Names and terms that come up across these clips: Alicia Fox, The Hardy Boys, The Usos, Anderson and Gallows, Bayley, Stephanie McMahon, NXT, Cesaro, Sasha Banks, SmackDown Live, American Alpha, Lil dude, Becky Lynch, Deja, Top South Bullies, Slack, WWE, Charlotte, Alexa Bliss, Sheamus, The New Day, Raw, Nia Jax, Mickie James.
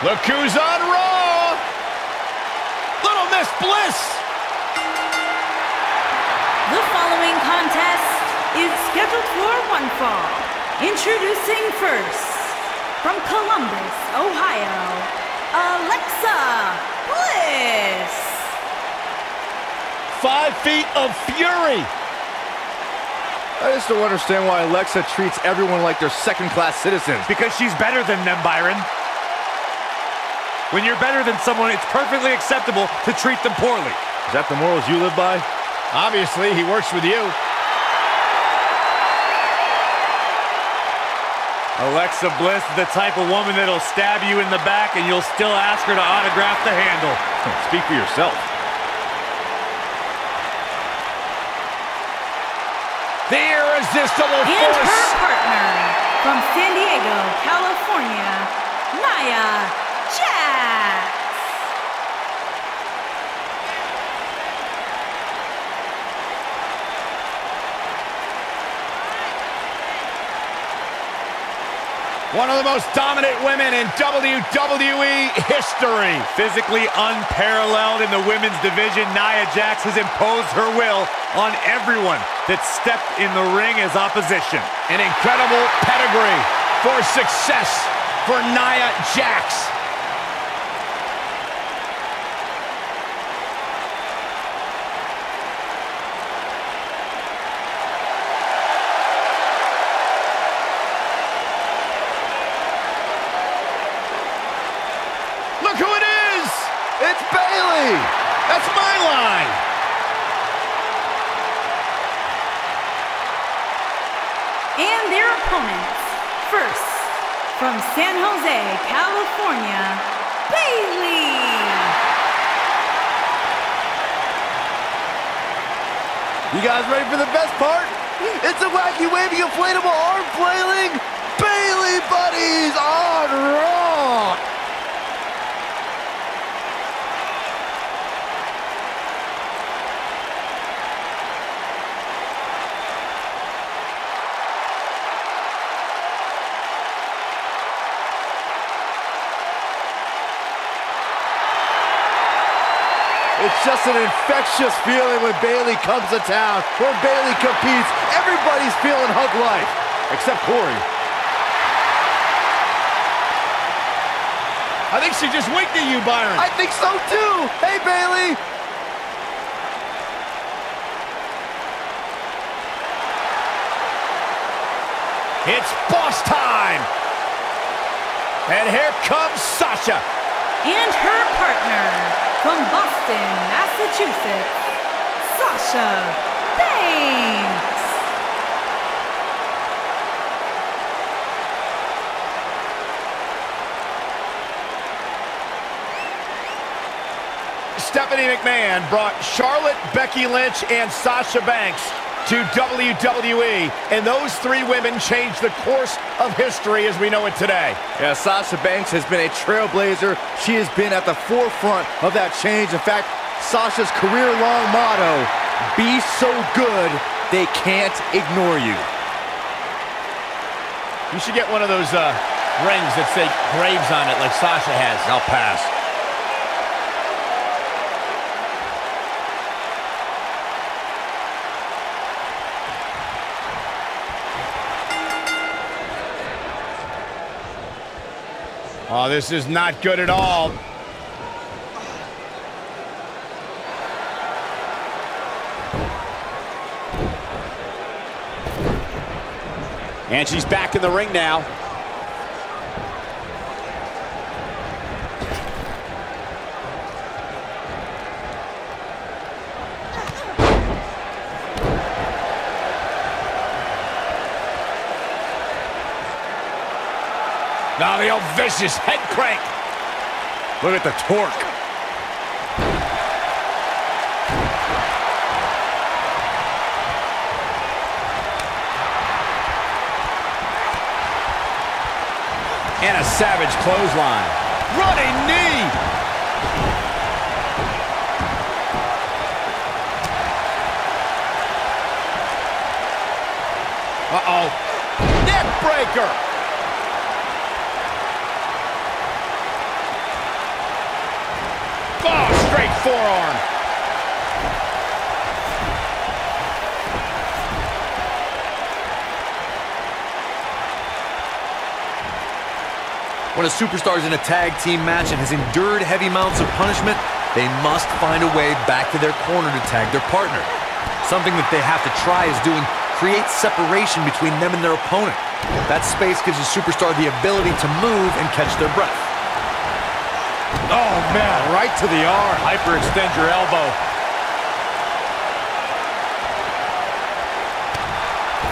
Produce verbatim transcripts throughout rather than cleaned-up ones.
Look who's on Raw! Little Miss Bliss! The following contest is scheduled for one fall. Introducing first, from Columbus, Ohio, Alexa Bliss! Five feet of fury! I just don't understand why Alexa treats everyone like they're second-class citizens. Because she's better than them, Byron. When you're better than someone, it's perfectly acceptable to treat them poorly. Is that the morals you live by? Obviously, he works with you. Alexa Bliss is the type of woman that'll stab you in the back and you'll still ask her to autograph the handle. Speak for yourself. The irresistible force. And her partner from San Diego, California, Nia Jax. One of the most dominant women in W W E history. Physically unparalleled in the women's division, Nia Jax has imposed her will on everyone that stepped in the ring as opposition. An incredible pedigree for success for Nia Jax. Look who it is! It's Bayley! That's my line! And their opponents, first, from San Jose, California, Bayley. You guys ready for the best part? It's a wacky, wavy, inflatable arm flailing Bayley buddies on Raw. It's just an infectious feeling when Bayley comes to town. When Bayley competes, everybody's feeling hug life, except Corey. I think she just winked at you, Byron. I think so too. Hey, Bayley. It's boss time. And here comes Sasha. And her partner. From Boston, Massachusetts, Sasha Banks. Stephanie McMahon brought Charlotte, Becky Lynch, and Sasha Banks to W W E, and those three women changed the course of history as we know it today. Yeah, Sasha Banks has been a trailblazer. She has been at the forefront of that change. In fact, Sasha's career-long motto, be so good, they can't ignore you. You should get one of those uh, rings that say Graves on it like Sasha has. I'll pass. Oh, this is not good at all. And she's back in the ring now. Now the old vicious head crank. Look at the torque. And a savage clothesline. Running knee. Uh-oh. Neck breaker. forearm. When a superstar is in a tag team match and has endured heavy amounts of punishment, they must find a way back to their corner to tag their partner. Something that they have to try is doing create separation between them and their opponent. That space gives a superstar the ability to move and catch their breath. Oh, man, right to the arm. Hyperextend your elbow.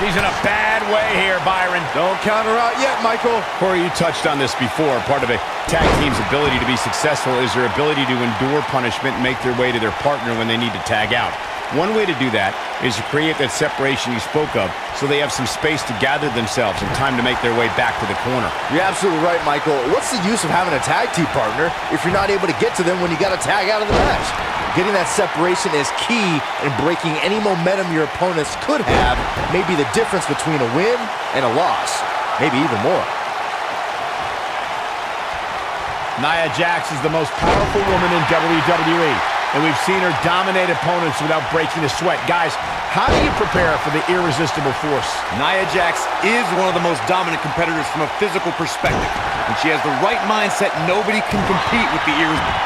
She's in a bad way here, Byron. Don't count her out yet, Michael. Corey, you touched on this before. Part of a tag team's ability to be successful is their ability to endure punishment and make their way to their partner when they need to tag out. One way to do that is to create that separation you spoke of so they have some space to gather themselves and time to make their way back to the corner. You're absolutely right, Michael. What's the use of having a tag team partner if you're not able to get to them when you got to tag out of the match? Getting that separation is key, and breaking any momentum your opponents could have may be the difference between a win and a loss, maybe even more. Nia Jax is the most powerful woman in W W E. And we've seen her dominate opponents without breaking a sweat. Guys, how do you prepare for the irresistible force? Nia Jax is one of the most dominant competitors from a physical perspective. When she has the right mindset, nobody can compete with the irresistible.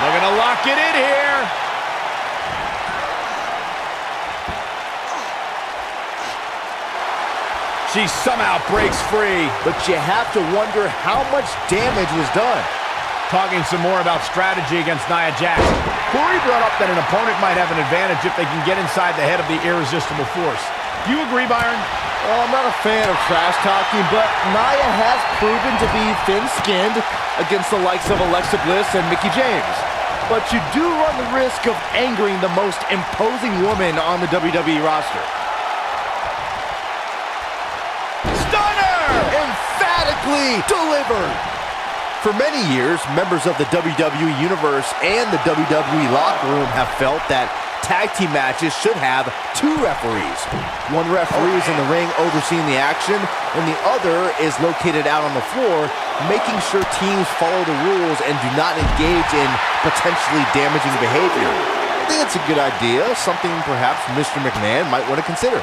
They're going to lock it in here. She somehow breaks free. But you have to wonder how much damage was done. Talking some more about strategy against Nia Jax. Corey brought up that an opponent might have an advantage if they can get inside the head of the irresistible force. Do you agree, Byron? Well, I'm not a fan of trash talking, but Nia has proven to be thin-skinned against the likes of Alexa Bliss and Mickie James. But you do run the risk of angering the most imposing woman on the W W E roster. Stunner! Emphatically delivered! For many years, members of the W W E Universe and the W W E locker room have felt that tag team matches should have two referees. One referee is in the ring overseeing the action, and the other is located out on the floor, making sure teams follow the rules and do not engage in potentially damaging behavior. I think it's a good idea, something perhaps Mister McMahon might want to consider.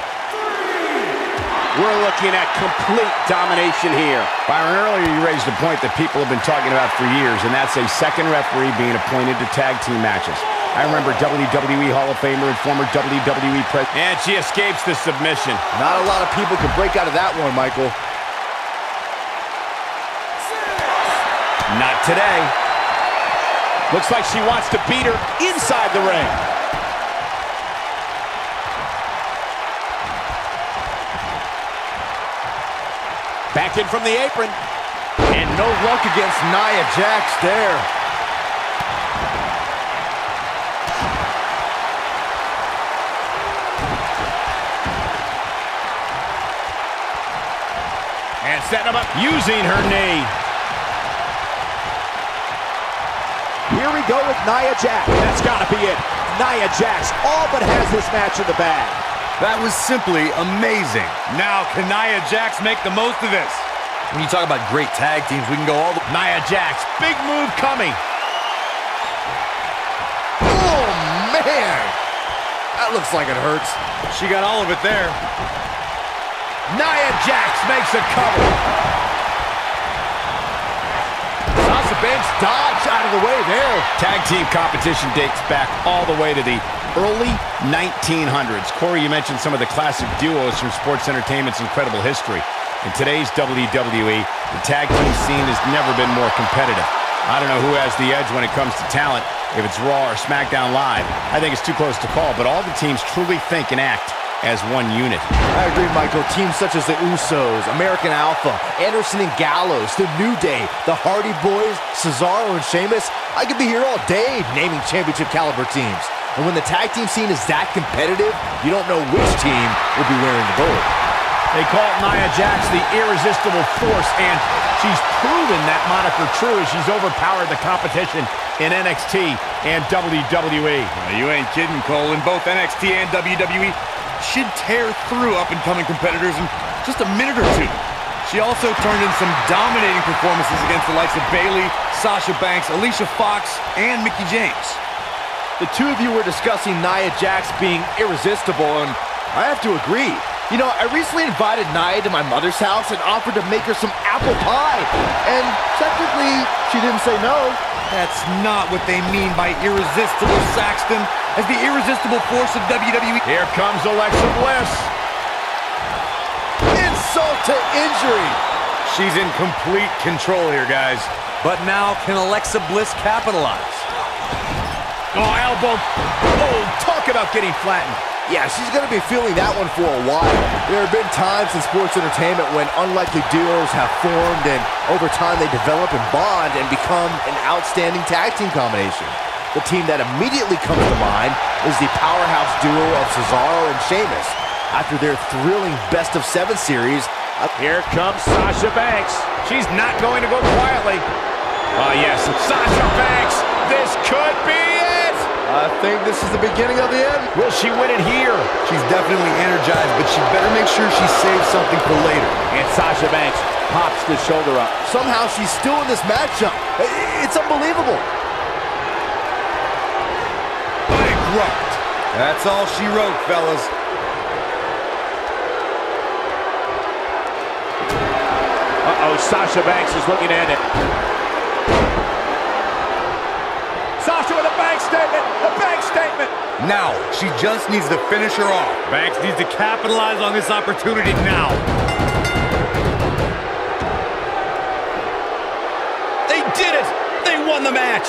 We're looking at complete domination here. Byron, earlier you raised a point that people have been talking about for years, and that's a second referee being appointed to tag team matches. I remember W W E Hall of Famer and former W W E president. And she escapes the submission. Not a lot of people can break out of that one, Michael. Not today. Looks like she wants to beat her inside the ring. Back in from the apron. And no luck against Nia Jax there. And setting him up using her knee. Here we go with Nia Jax. That's got to be it. Nia Jax all but has this match in the bag. That was simply amazing. Now, can Nia Jax make the most of this? When you talk about great tag teams, we can go all the... Nia Jax, big move coming. Oh, man. That looks like it hurts. She got all of it there. Nia Jax makes a cover. Sasha Banks dodged out of the way there. Tag team competition dates back all the way to the... early nineteen hundreds. Corey, you mentioned some of the classic duos from sports entertainment's incredible history. In today's W W E, the tag team scene has never been more competitive. I don't know who has the edge when it comes to talent, if it's Raw or SmackDown Live. I think it's too close to call, but all the teams truly think and act as one unit. I agree, Michael. Teams such as the Usos, American Alpha, Anderson and Gallows, The New Day, The Hardy Boys, Cesaro and Sheamus. I could be here all day naming championship caliber teams. And when the tag team scene is that competitive, you don't know which team will be wearing the gold. They call Nia Jax the irresistible force, and she's proven that moniker true as she's overpowered the competition in N X T and W W E. Well, you ain't kidding, Cole. In both N X T and W W E, she'd tear through up-and-coming competitors in just a minute or two. She also turned in some dominating performances against the likes of Bayley, Sasha Banks, Alicia Fox, and Mickie James. The two of you were discussing Nia Jax being irresistible, and I have to agree. You know, I recently invited Nia to my mother's house and offered to make her some apple pie, and technically, she didn't say no. That's not what they mean by irresistible, Saxton. As the irresistible force of W W E... Here comes Alexa Bliss. Insult to injury. She's in complete control here, guys. But now, can Alexa Bliss capitalize? Oh, elbow. Oh, talk about getting flattened. Yeah, she's going to be feeling that one for a while. There have been times in sports entertainment when unlikely duos have formed, and over time they develop and bond and become an outstanding tag team combination. The team that immediately comes to mind is the powerhouse duo of Cesaro and Sheamus. After their thrilling best of seven series, uh, here comes Sasha Banks. She's not going to go quietly. Oh, uh, yes, Sasha Banks. This could be it. I think this is the beginning of the end. Will she win it here? She's definitely energized, but she better make sure she saves something for later. And Sasha Banks pops the shoulder up. Somehow she's still in this matchup. It's unbelievable. Bankrupt. That's all she wrote, fellas. Uh-oh, Sasha Banks is looking at it. Sasha with a bank statement, a bank statement. Now, she just needs to finish her off. Banks needs to capitalize on this opportunity now. They did it! They won the match!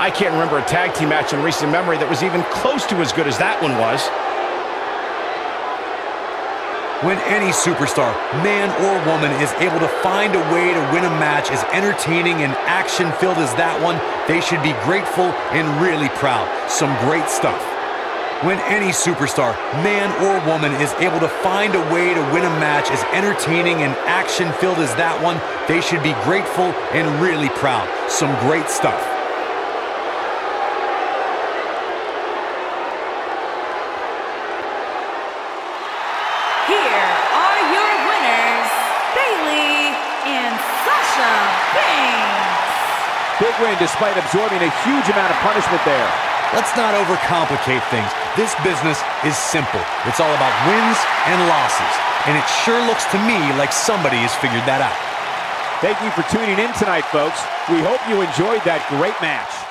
I can't remember a tag team match in recent memory that was even close to as good as that one was. When any superstar, man or woman, is able to find a way to win a match as entertaining and action-filled as that one, they should be grateful and really proud. Some great stuff. When any superstar, man or woman, is able to find a way to win a match as entertaining and action-filled as that one, they should be grateful and really proud. Some great stuff. Big win despite absorbing a huge amount of punishment there. Let's not overcomplicate things. This business is simple. It's all about wins and losses. And it sure looks to me like somebody has figured that out. Thank you for tuning in tonight, folks. We hope you enjoyed that great match.